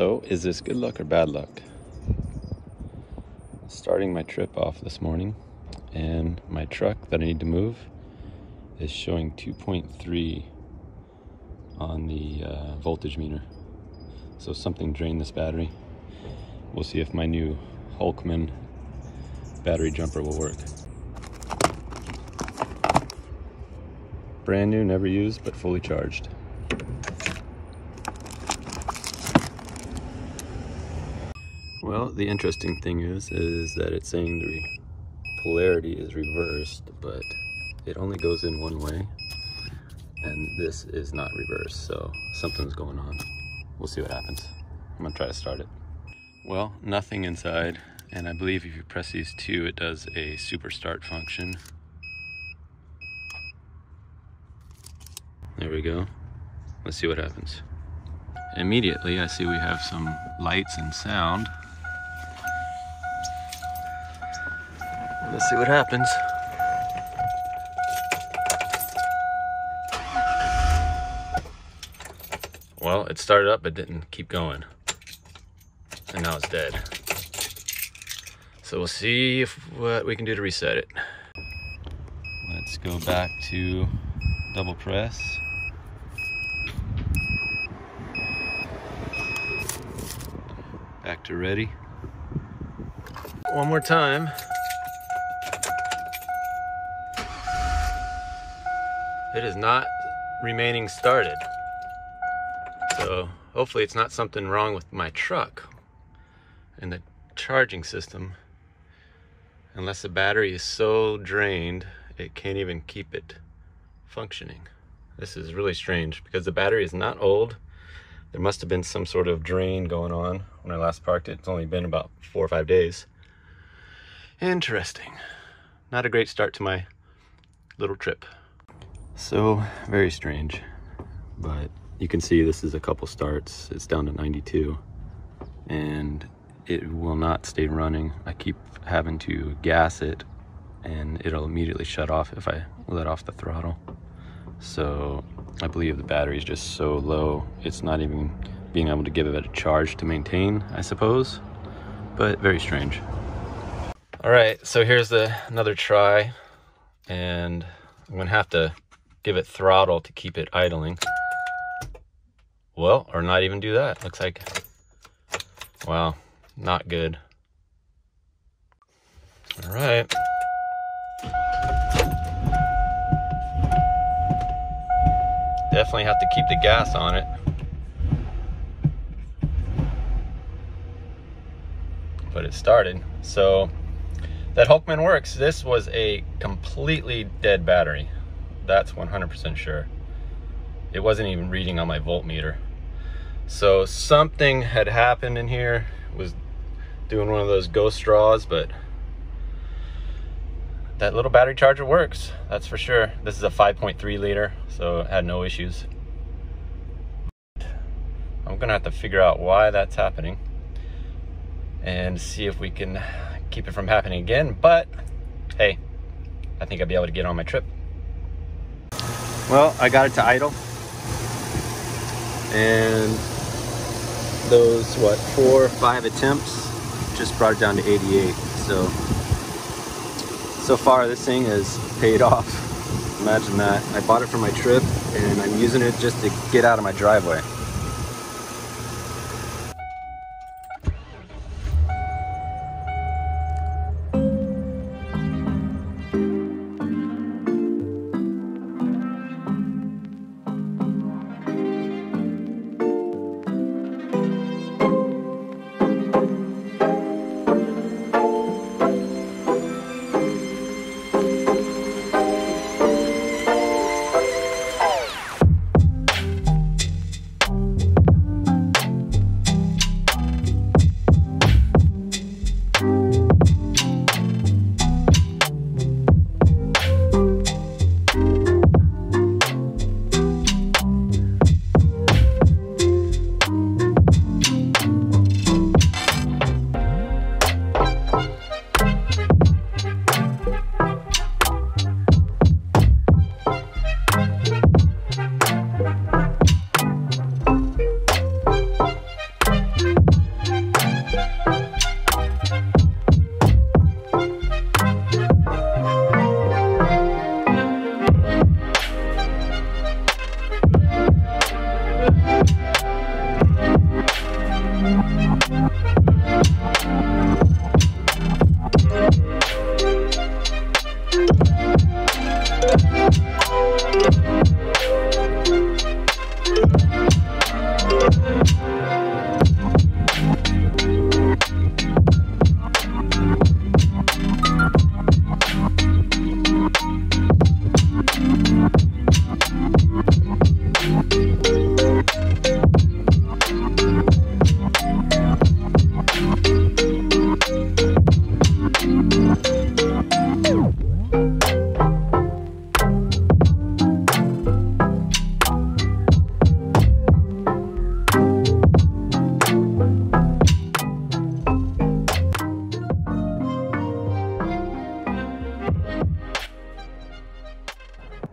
So, is this good luck or bad luck? Starting my trip off this morning, and my truck that I need to move is showing 2.3 on the voltage meter. So something drained this battery. We'll see if my new Hulkman battery jumper will work. Brand new, never used, but fully charged. Well, the interesting thing is that it's saying the polarity is reversed, but it only goes in one way, and this is not reversed, so something's going on. We'll see what happens. I'm gonna try to start it. Well, nothing inside, and I believe if you press these two, it does a super start function. There we go. Let's see what happens. Immediately, I see we have some lights and sound. Let's see what happens. Well, it started up but didn't keep going. And now it's dead. So we'll see what we can do to reset it. Let's go back to double press. Back to ready. One more time. It is not remaining started. So hopefully it's not something wrong with my truck and the charging system. Unless the battery is so drained, it can't even keep it functioning. This is really strange because the battery is not old. There must have been some sort of drain going on when I last parked it. It's only been about 4 or 5 days. Interesting. Not a great start to my little trip. So very strange, but you can see this is a couple starts. It's down to 92 and it will not stay running. I keep having to gas it and it'll immediately shut off if I let off the throttle. So I believe the battery is just so low, it's not even being able to give it a charge to maintain, I suppose, but very strange. All right, so here's another try, and I'm gonna have to give it throttle to keep it idling. Well, or not even do that. Looks like, wow, not good. All right. Definitely have to keep the gas on it. But it started. So that Hulkman works. This was a completely dead battery. That's 100% sure. It wasn't even reading on my voltmeter. So something had happened in here. It was doing one of those ghost straws, but that little battery charger works, that's for sure. This is a 5.3 liter, so it had no issues. I'm gonna have to figure out why that's happening and see if we can keep it from happening again, but hey, I think I'll be able to get on my trip. Well, I got it to idle, and those, 4 or 5 attempts just brought it down to 88, So far, this thing has paid off. Imagine that. I bought it for my trip, and I'm using it just to get out of my driveway.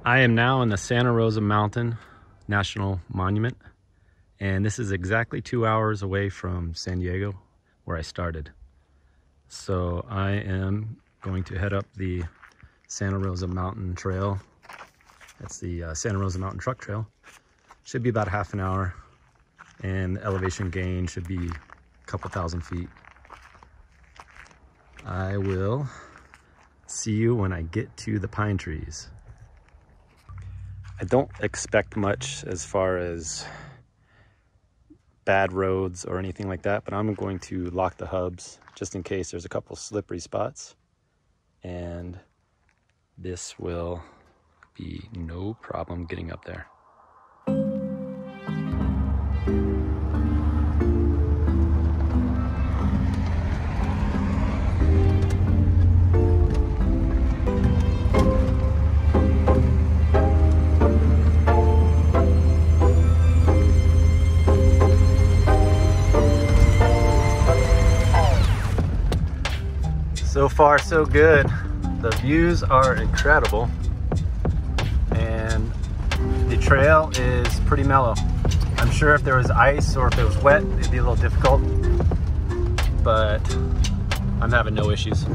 I am now in the Santa Rosa Mountain National Monument, and this is exactly 2 hours away from San Diego, where I started. So I am going to head up the Santa Rosa Mountain Trail. That's the Santa Rosa Mountain Truck Trail. Should be about half an hour, and the elevation gain should be a couple thousand feet. I will see you when I get to the pine trees. I don't expect much as far as bad roads or anything like that, but I'm going to lock the hubs just in case there's a couple slippery spots, and this will be no problem getting up there. So far, so good. The views are incredible, and the trail is pretty mellow. I'm sure if there was ice or if it was wet, it'd be a little difficult, but I'm having no issues.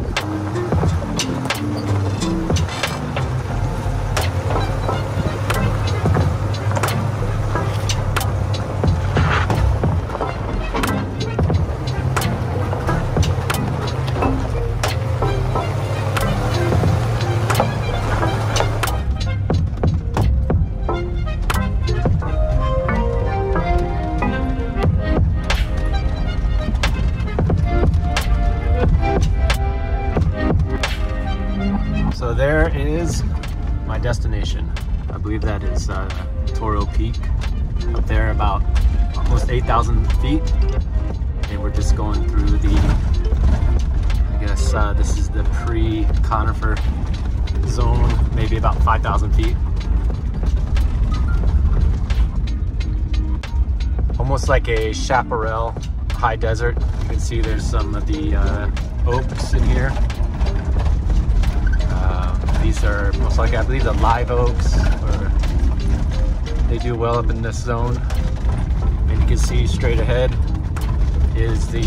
So there is my destination. I believe that is Toro Peak, up there about almost 8,000 feet. And we're just going through the, I guess this is the pre-conifer zone, maybe about 5,000 feet. Almost like a chaparral high desert. You can see there's some of the oaks in here. These are most likely, I believe, the live oaks, or they do well up in this zone. And you can see straight ahead is the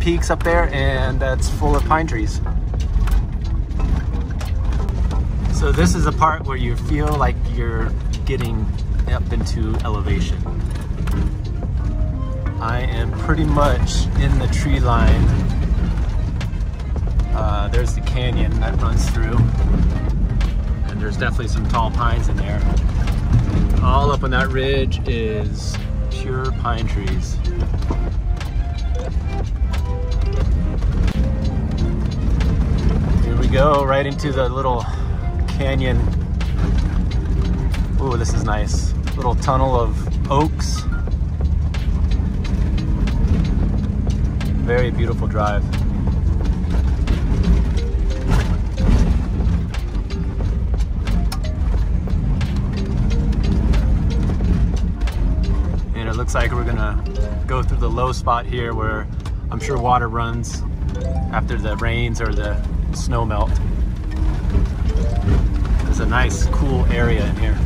peaks up there, and that's full of pine trees. So this is a part where you feel like you're getting up into elevation. I am pretty much in the tree line. There's the canyon that runs through, and there's definitely some tall pines in there. All up on that ridge is pure pine trees. Here we go, right into the little canyon. Ooh, this is nice. Little tunnel of oaks. Very beautiful drive. Looks like we're gonna go through the low spot here where I'm sure water runs after the rains or the snow melt. There's a nice cool area in here.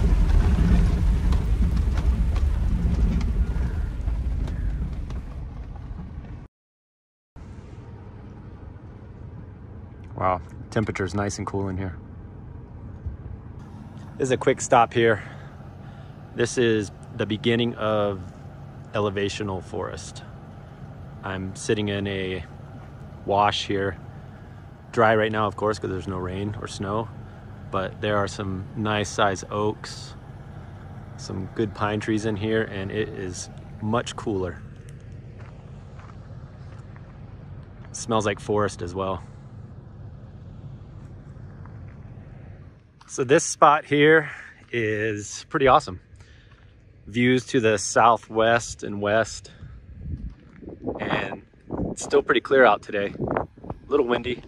Wow, temperature's nice and cool in here. This is a quick stop here. This is the beginning of elevational forest. I'm sitting in a wash here, dry right now of course because there's no rain or snow, but there are some nice size oaks, some good pine trees in here, and it is much cooler. It smells like forest as well. So this spot here is pretty awesome. Views to the southwest and west, and it's still pretty clear out today. A little windy.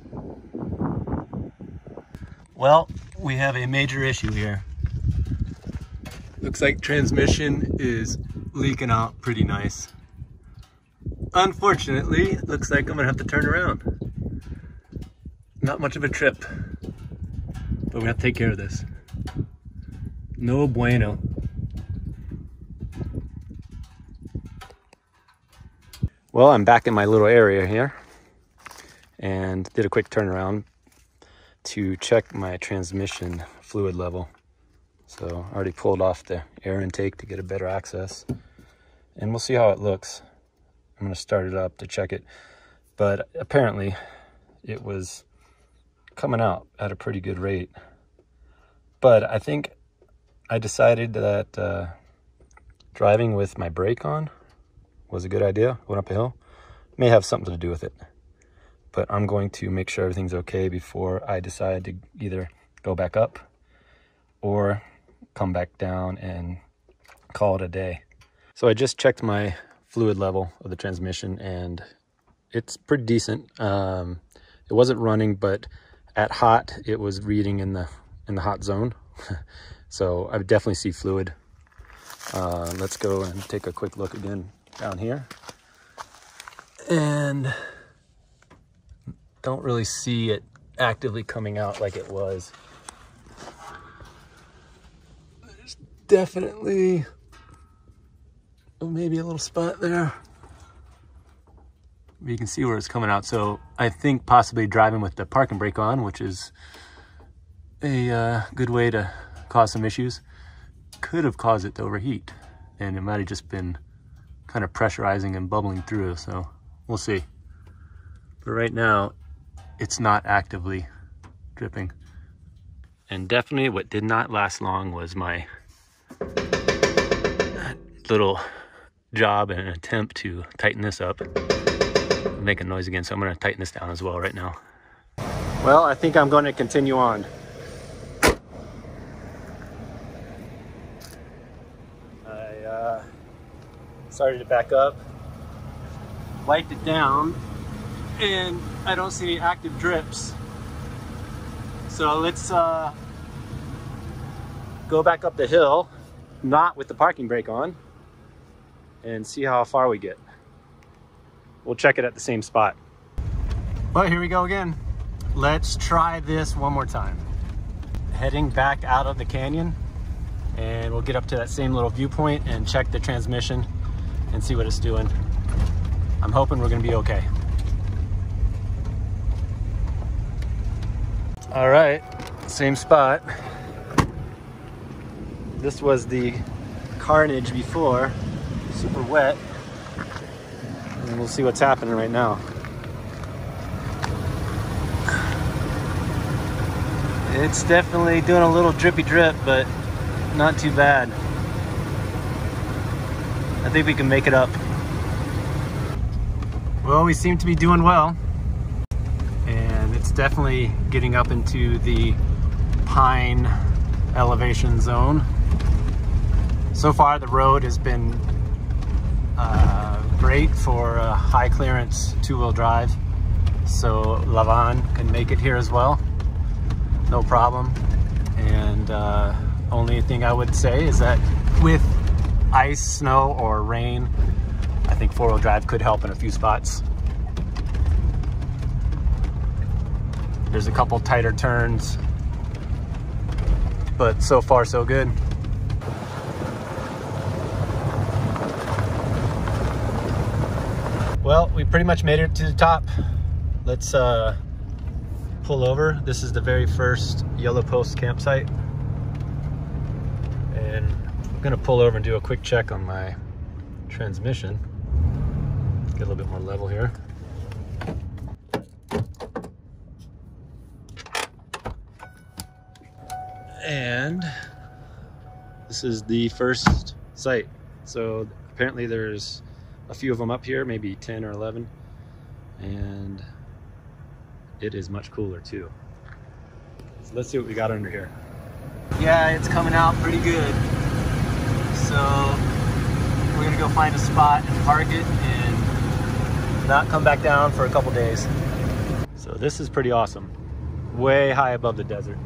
Well, we have a major issue here. Looks like transmission is leaking out pretty nice. Unfortunately, looks like I'm gonna have to turn around. Not much of a trip. But we have to take care of this. No bueno. Well, I'm back in my little area here and did a quick turnaround to check my transmission fluid level. So I already pulled off the air intake to get a better access, and we'll see how it looks. I'm gonna start it up to check it, but apparently it was coming out at a pretty good rate. But I think I decided that driving with my brake on was a good idea. Went up a hill, may have something to do with it, but I'm going to make sure everything's okay before I decide to either go back up or come back down and call it a day. So I just checked my fluid level of the transmission and it's pretty decent. It wasn't running, but at hot, it was reading in the hot zone. So I would definitely see fluid. Let's go and take a quick look again down here. And don't really see it actively coming out like it was. There's definitely maybe a little spot there. You can see where it's coming out. So I think possibly driving with the parking brake on, which is a good way to cause some issues, could have caused it to overheat. And it might have just been kind of pressurizing and bubbling through. So we'll see. But right now, it's not actively dripping. And definitely what did not last long was my little job and an attempt to tighten this up. I'm making noise again, so I'm gonna tighten this down as well right now. Well, I think I'm gonna continue on. I started to back up, wiped it down, and I don't see any active drips. So let's go back up the hill, not with the parking brake on, and see how far we get. We'll check it at the same spot. Well, here we go again. Let's try this one more time. Heading back out of the canyon, and we'll get up to that same little viewpoint and check the transmission and see what it's doing. I'm hoping we're gonna be okay. All right, same spot. This was the carnage before, super wet. And we'll see what's happening right now. It's definitely doing a little drippy drip, but not too bad. I think we can make it up. Well, we seem to be doing well. And it's definitely getting up into the pine elevation zone. So far, the road has been great for a high clearance two-wheel drive, so Lavan can make it here as well, no problem. And only thing I would say is that with ice, snow, or rain, I think four-wheel drive could help in a few spots. There's a couple tighter turns, but so far so good. Well, we pretty much made it to the top. Let's pull over. This is the very first Yellow Post campsite. And I'm gonna pull over and do a quick check on my transmission. Get a little bit more level here. And this is the first site. So apparently there's a few of them up here, maybe 10 or 11, and it is much cooler too. So let's see what we got under here. Yeah, it's coming out pretty good. So we're gonna go find a spot and park it and not come back down for a couple days. So this is pretty awesome. Way high above the desert.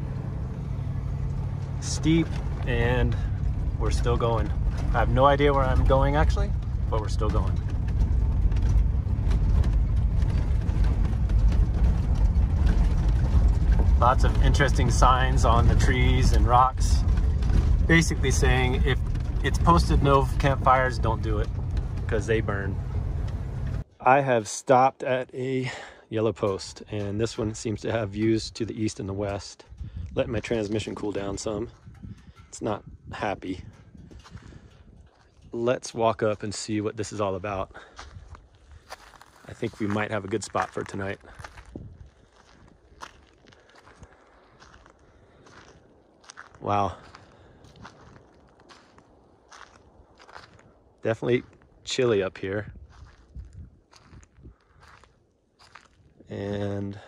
Steep, and we're still going. I have no idea where I'm going actually, but we're still going. Lots of interesting signs on the trees and rocks, basically saying if it's posted no campfires, don't do it because they burn. I have stopped at a yellow post, and this one seems to have views to the east and the west. Let my transmission cool down some. It's not happy. Let's walk up and see what this is all about. I think we might have a good spot for tonight. Wow. Definitely chilly up here. And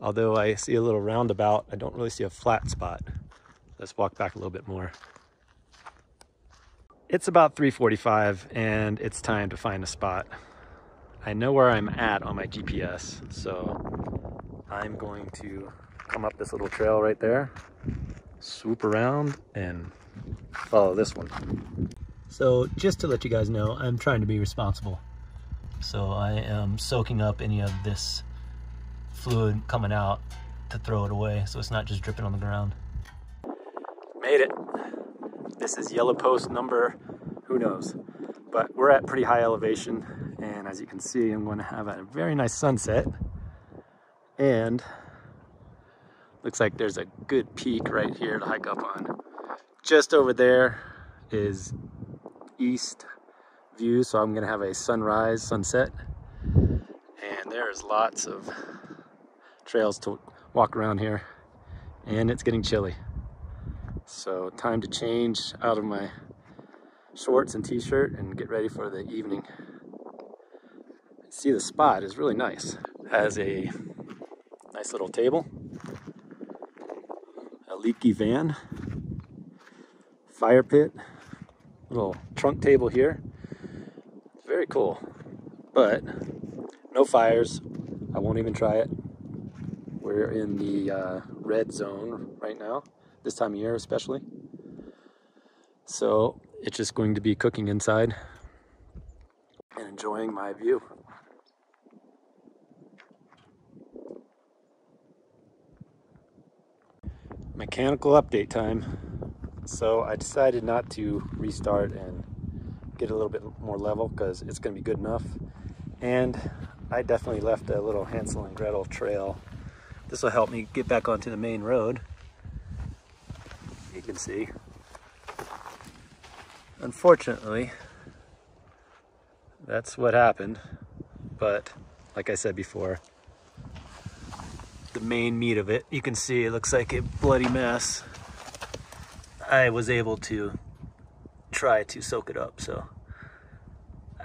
although I see a little roundabout, I don't really see a flat spot. Let's walk back a little bit more. It's about 3:45 and it's time to find a spot. I know where I'm at on my GPS, so I'm going to come up this little trail right there, swoop around and follow this one. So just to let you guys know, I'm trying to be responsible. So I am soaking up any of this fluid coming out to throw it away, so it's not just dripping on the ground. Made it. This is yellow post number, who knows, but we're at pretty high elevation, and as you can see, I'm going to have a very nice sunset, and looks like there's a good peak right here to hike up on. Just over there is east view, so I'm going to have a sunrise, sunset, and there's lots of trails to walk around here, and it's getting chilly. So time to change out of my shorts and t-shirt and get ready for the evening. See, the spot is really nice. It has a nice little table, a leaky van, fire pit, little trunk table here. It's very cool, but no fires. I won't even try it. We're in the red zone right now, this time of year especially. So it's just going to be cooking inside and enjoying my view. Mechanical update time. So I decided not to restart and get a little bit more level because it's going to be good enough. And I definitely left a little Hansel and Gretel trail. This will help me get back onto the main road. You can see. Unfortunately, that's what happened. But like I said before, the main meat of it, you can see it looks like a bloody mess. I was able to try to soak it up, so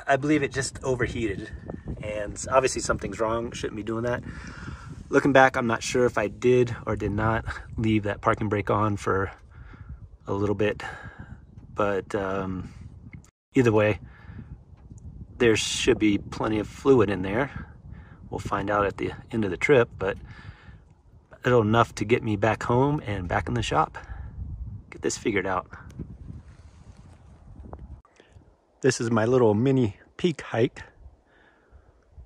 I believe it just overheated, and obviously something's wrong. Shouldn't be doing that. Looking back, I'm not sure if I did or did not leave that parking brake on for a little bit, but either way, there should be plenty of fluid in there. We'll find out at the end of the trip, but it'll enough to get me back home and back in the shop. Get this figured out. This is my little mini peak hike.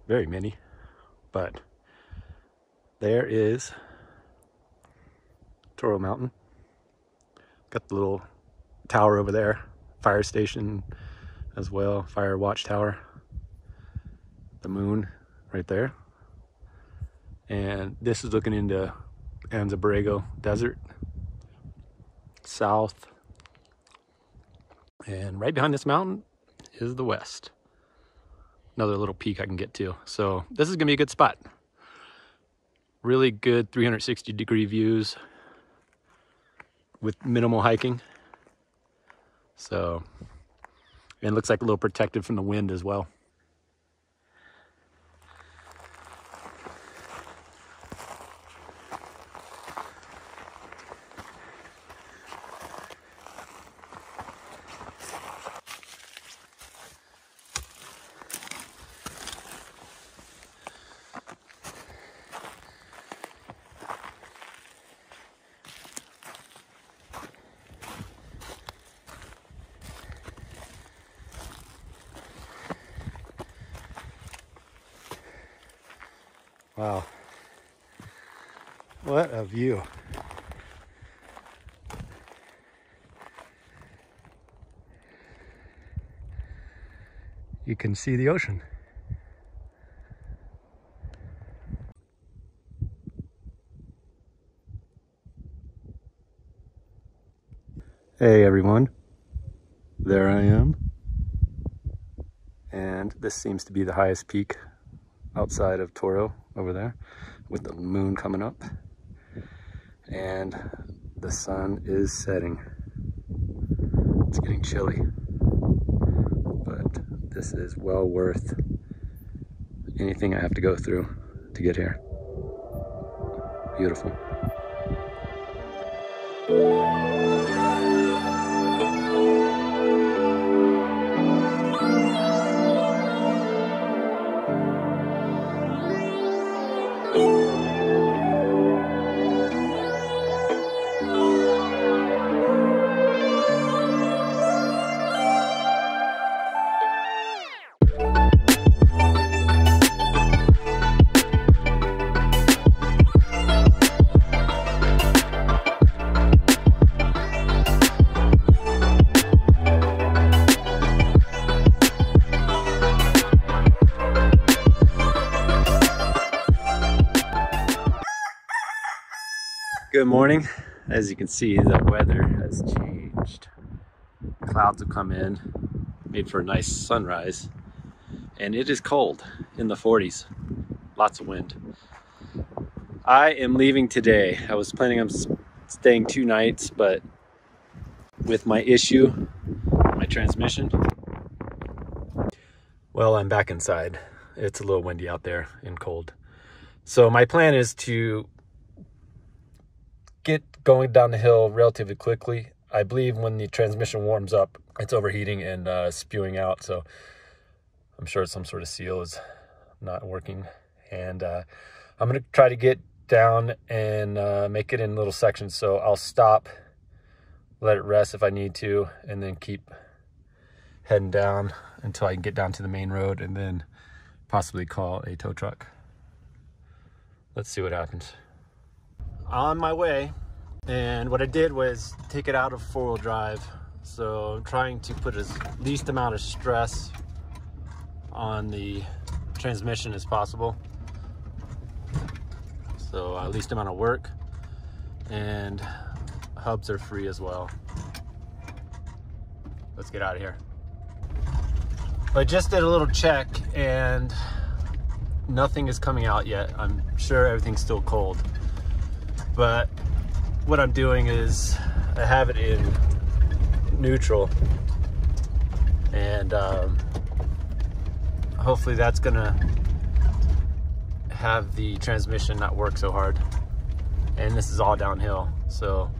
Very mini, but there is Toro Mountain. Got the little tower over there, fire station as well, fire watchtower, the moon right there. And this is looking into Anza Borrego Desert, south. And right behind this mountain is the west. Another little peak I can get to. So this is gonna be a good spot. Really good 360-degree views with minimal hiking. So, and it looks like a little protected from the wind as well. Wow, What a view. You can see the ocean. Hey everyone, there I am. And this seems to be the highest peak outside of Toro over there, with the moon coming up. And the sun is setting. It's getting chilly. This is well worth anything I have to go through to get here. Beautiful. Good morning. As you can see, the weather has changed. Clouds have come in, made for a nice sunrise, and it is cold, in the 40s. Lots of wind. I am leaving today. I was planning on staying 2 nights, but with my issue, my transmission, well, I'm back inside. It's a little windy out there and cold. So my plan is to get going down the hill relatively quickly. I believe when the transmission warms up, it's overheating and spewing out, so I'm sure some sort of seal is not working. And I'm gonna try to get down and make it in little sections, so I'll stop, let it rest if I need to, and then keep heading down until I can get down to the main road and then possibly call a tow truck. Let's see what happens. On my way, and what I did was take it out of four-wheel drive, so I'm trying to put as least amount of stress on the transmission as possible, so least amount of work, and hubs are free as well. Let's get out of here. I just did a little check and nothing is coming out yet. I'm sure everything's still cold. But what I'm doing is I have it in neutral, and hopefully that's gonna have the transmission not work so hard. And this is all downhill, so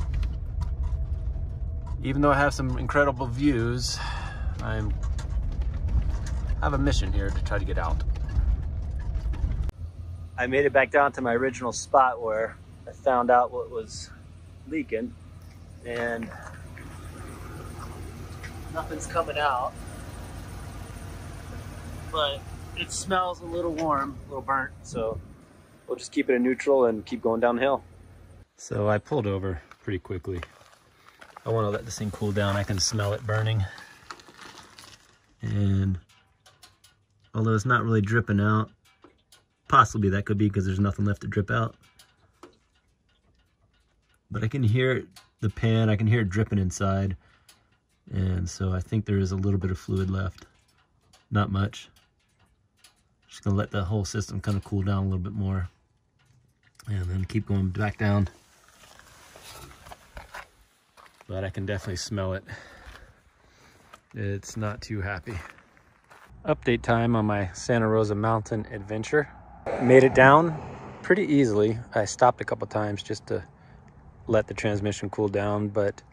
even though I have some incredible views, I have a mission here to try to get out. I made it back down to my original spot where I found out what was leaking, and nothing's coming out, but it smells a little warm, a little burnt, so we'll just keep it in neutral and keep going downhill. So I pulled over pretty quickly. I want to let this thing cool down. I can smell it burning, and although it's not really dripping out, possibly that could be because there's nothing left to drip out. But I can hear the pan, I can hear it dripping inside. And so I think there is a little bit of fluid left. Not much. Just gonna let the whole system kind of cool down a little bit more. And then keep going back down. But I can definitely smell it. It's not too happy. Update time on my Santa Rosa Mountain adventure. Made it down pretty easily. I stopped a couple times just to let the transmission cool down, but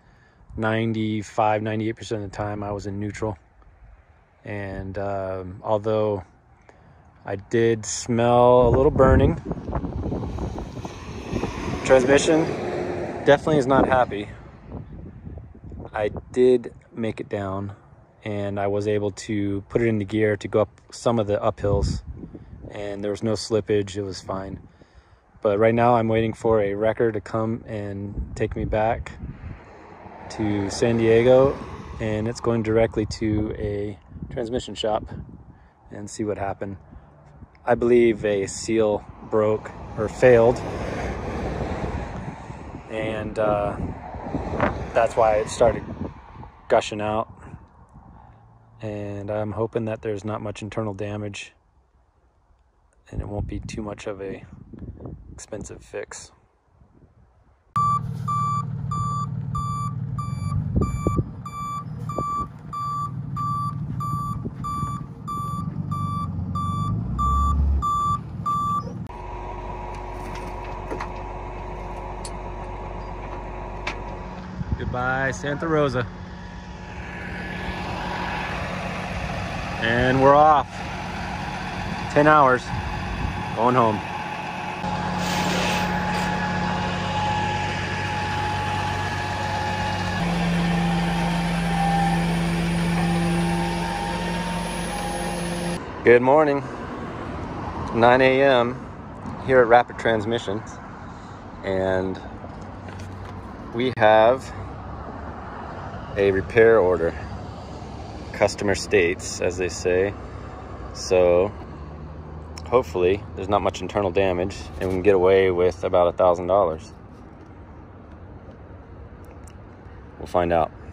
98% of the time I was in neutral. And although I did smell a little burning, transmission definitely is not happy. I did make it down, and I was able to put it into gear to go up some of the uphills, and there was no slippage. It was fine. But right now I'm waiting for a wrecker to come and take me back to San Diego, and it's going directly to a transmission shop and see what happened. I believe a seal broke or failed, and that's why it started gushing out. And I'm hoping that there's not much internal damage and it won't be too much of a expensive fix. Goodbye, Santa Rosa. And we're off. 10 hours, going home. Good morning, 9 a.m. here at Rapid Transmissions, and we have a repair order. Customer states, as they say. So hopefully there's not much internal damage and we can get away with about $1,000. We'll find out.